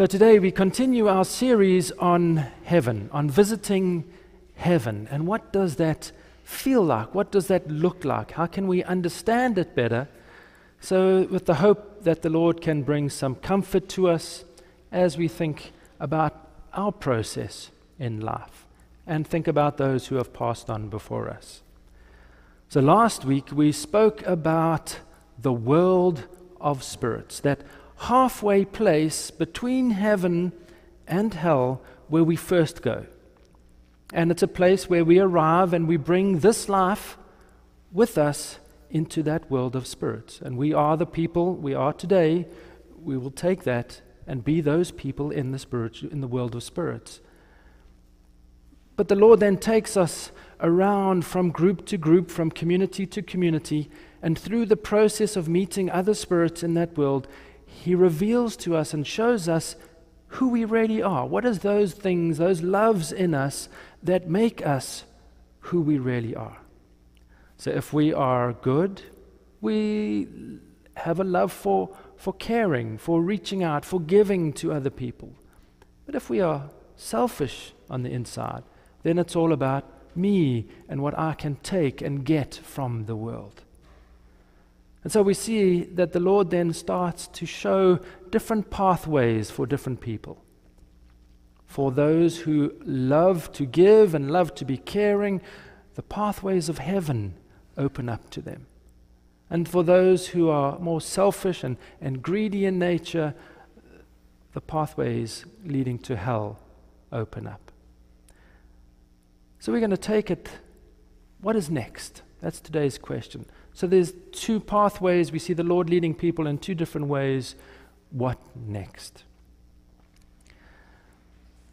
So today we continue our series on heaven, on visiting heaven. And what does that feel like? What does that look like? How can we understand it better? So with the hope that the Lord can bring some comfort to us as we think about our process in life and think about those who have passed on before us. So last week we spoke about the world of spirits, that halfway place between heaven and hell where we first go. And it's a place where we arrive and we bring this life with us into that world of spirits. And we are the people we are today. We will take that and be those people in the spirit, in the world of spirits. But the Lord then takes us around from group to group, from community to community, and through the process of meeting other spirits in that world, He reveals to us and shows us who we really are. What is those things, those loves in us that make us who we really are? So if we are good, we have a love for caring, for reaching out, for giving to other people. But if we are selfish on the inside, then it's all about me and what I can take and get from the world. And so we see that the Lord then starts to show different pathways for different people. For those who love to give and love to be caring, the pathways of heaven open up to them. And for those who are more selfish and greedy in nature, the pathways leading to hell open up. So we're going to take it, what is next? That's today's question. So there's two pathways. We see the Lord leading people in two different ways. What next?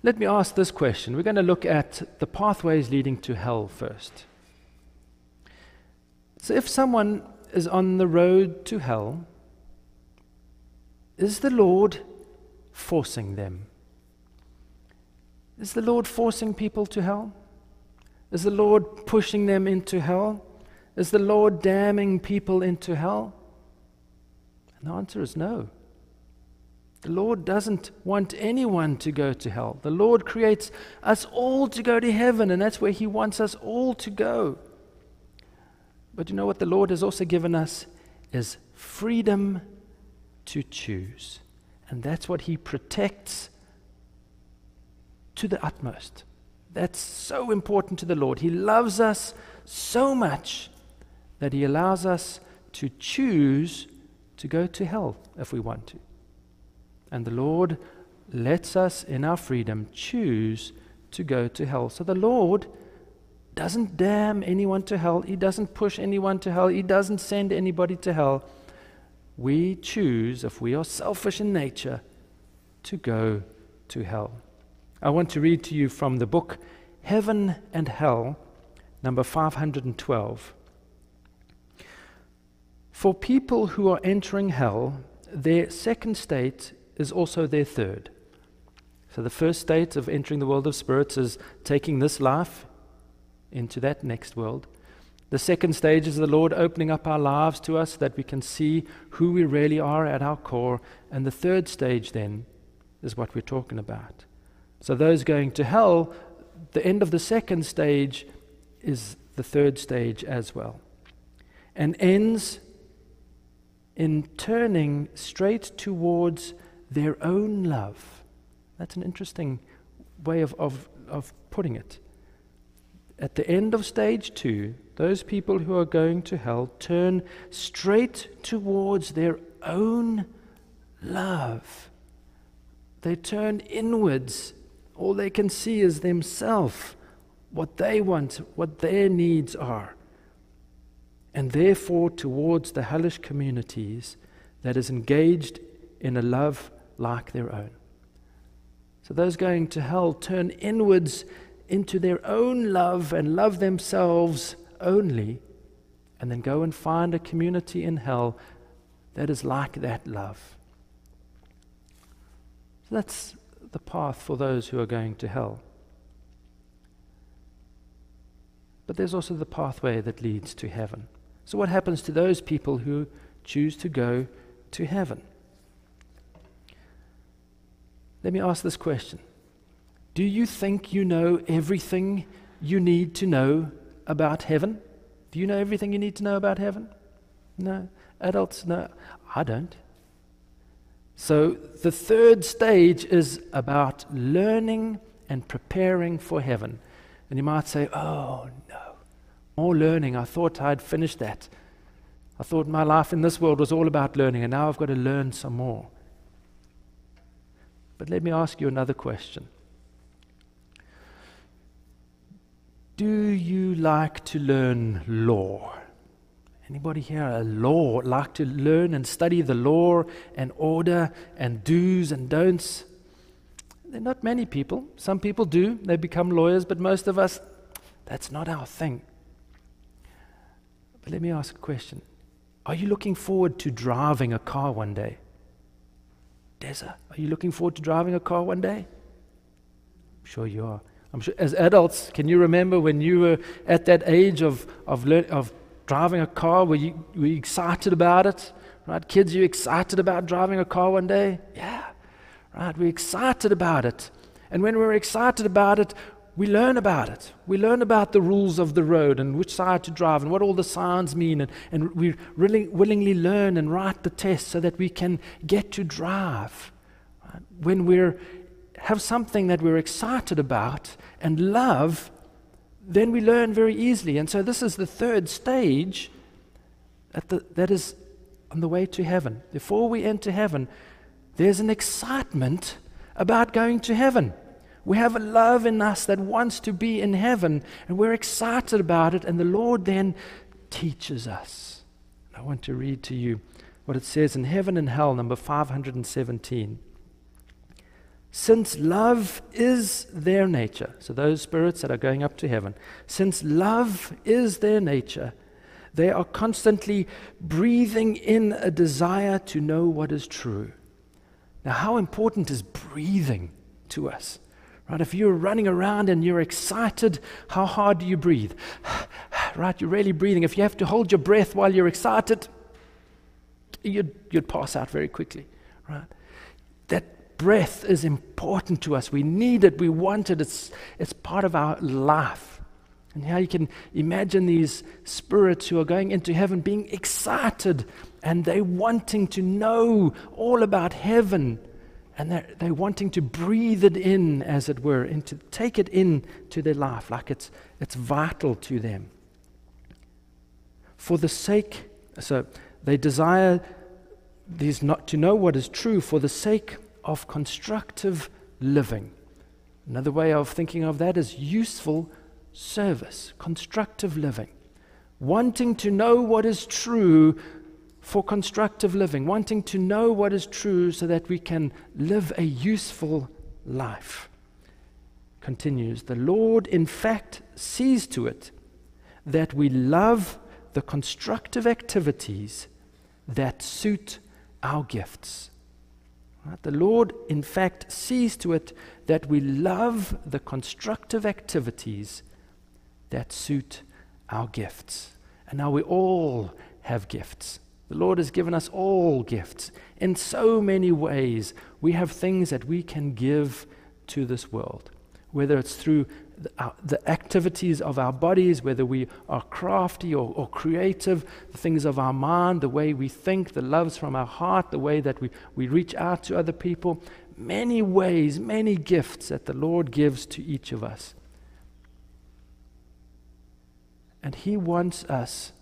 Let me ask this question. We're going to look at the pathways leading to hell first. So if someone is on the road to hell, is the Lord forcing them? Is the Lord forcing people to hell? Is the Lord pushing them into hell? Is the Lord damning people into hell? And the answer is no. The Lord doesn't want anyone to go to hell. The Lord creates us all to go to heaven, and that's where He wants us all to go. But you know what the Lord has also given us is freedom to choose. And that's what He protects to the utmost. That's so important to the Lord. He loves us so much that He allows us to choose to go to hell if we want to. And the Lord lets us, in our freedom, choose to go to hell. So the Lord doesn't damn anyone to hell. He doesn't push anyone to hell. He doesn't send anybody to hell. We choose, if we are selfish in nature, to go to hell. I want to read to you from the book Heaven and Hell, number 512. For people who are entering hell, their second state is also their third. So the first state of entering the world of spirits is taking this life into that next world. The second stage is the Lord opening up our lives to us that we can see who we really are at our core. And the third stage then is what we're talking about. So those going to hell, the end of the second stage is the third stage as well, and ends in turning straight towards their own love. That's an interesting way of putting it. At the end of stage two, those people who are going to hell turn straight towards their own love. They turn inwards. All they can see is themselves, what they want, what their needs are, and therefore towards the hellish communities that is engaged in a love like their own. So those going to hell turn inwards into their own love and love themselves only, and then go and find a community in hell that is like that love. So that's the path for those who are going to hell. But there's also the pathway that leads to heaven. So what happens to those people who choose to go to heaven? Let me ask this question. Do you think you know everything you need to know about heaven? Do you know everything you need to know about heaven? No. Adults, no. I don't. So the third stage is about learning and preparing for heaven. And you might say, oh no, more learning. I thought I'd finished that. I thought my life in this world was all about learning, and now I've got to learn some more. But let me ask you another question. Do you like to learn law? Anybody here like to learn and study the law and order and do's and don'ts? There are not many people. Some people do. They become lawyers, but most of us, that's not our thing. But let me ask a question. Are you looking forward to driving a car one day? Deza, are you looking forward to driving a car one day? I'm sure you are. I'm sure, as adults, can you remember when you were at that age of driving a car? Were you excited about it? Right, kids, are you excited about driving a car one day? Yeah, right, we're excited about it. And when we're excited about it, we learn about it. We learn about the rules of the road and which side to drive and what all the signs mean, and we really willingly learn and write the test so that we can get to drive. Right? When we have something that we're excited about and love, then we learn very easily. And so this is the third stage that is on the way to heaven. Before we enter heaven, there's an excitement about going to heaven. We have a love in us that wants to be in heaven, and we're excited about it, and the Lord then teaches us. I want to read to you what it says in Heaven and Hell, number 517. Since love is their nature, so those spirits that are going up to heaven, since love is their nature, they are constantly breathing in a desire to know what is true. Now, how important is breathing to us? Right, if you're running around and you're excited, how hard do you breathe? Right, you're really breathing. If you have to hold your breath while you're excited, you'd pass out very quickly. Right, that breath is important to us. We need it. We want it. It's part of our life. And how you can imagine these spirits who are going into heaven being excited, and they wanting to know all about heaven. And they're wanting to breathe it in, as it were, and to take it in to their life, like it's vital to them. So they desire these not to know what is true for the sake of constructive living. Another way of thinking of that is useful service, constructive living. Wanting to know what is true for constructive living, wanting to know what is true so that we can live a useful life. Continues, the Lord in fact sees to it that we love the constructive activities that suit our gifts. Right? The Lord in fact sees to it that we love the constructive activities that suit our gifts. And now we all have gifts. The Lord has given us all gifts in so many ways. We have things that we can give to this world, whether it's through the activities of our bodies, whether we are crafty or creative, the things of our mind, the way we think, the loves from our heart, the way that we reach out to other people. Many ways, many gifts that the Lord gives to each of us. And He wants us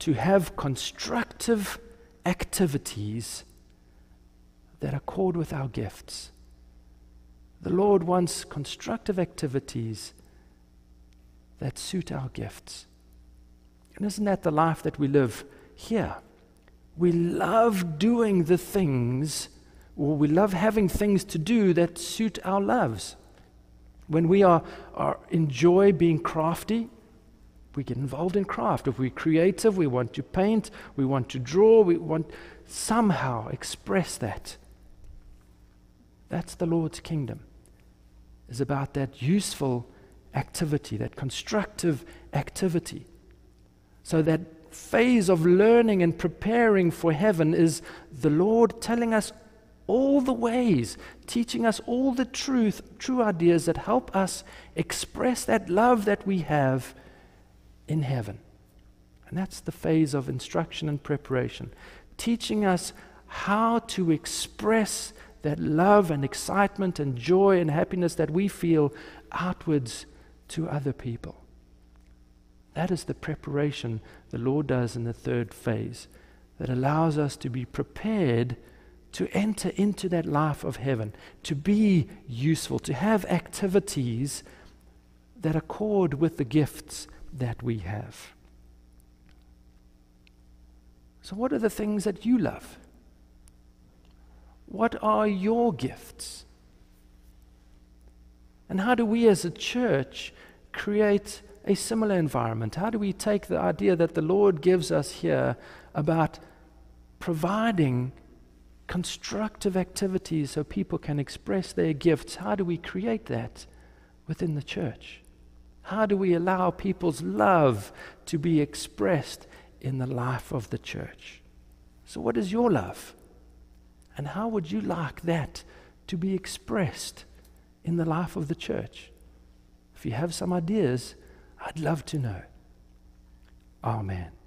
to have constructive activities that accord with our gifts. The Lord wants constructive activities that suit our gifts. And isn't that the life that we live here? We love doing the things, or we love having things to do that suit our loves. When we enjoy being crafty, we get involved in craft. If we're creative, we want to paint, we want to draw, we want somehow express that. That's the Lord's kingdom. It's about that useful activity, that constructive activity. So that phase of learning and preparing for heaven is the Lord telling us all the ways, teaching us all the truth, true ideas that help us express that love that we have in heaven. And that's the phase of instruction and preparation, teaching us how to express that love and excitement and joy and happiness that we feel outwards to other people. That is the preparation the Lord does in the third phase that allows us to be prepared to enter into that life of heaven, to be useful, to have activities that accord with the gifts that we have. So what are the things that you love? What are your gifts? And how do we as a church create a similar environment? How do we take the idea that the Lord gives us here about providing constructive activities so people can express their gifts? How do we create that within the church? How do we allow people's love to be expressed in the life of the church? So what is your love? And how would you like that to be expressed in the life of the church? If you have some ideas, I'd love to know. Amen.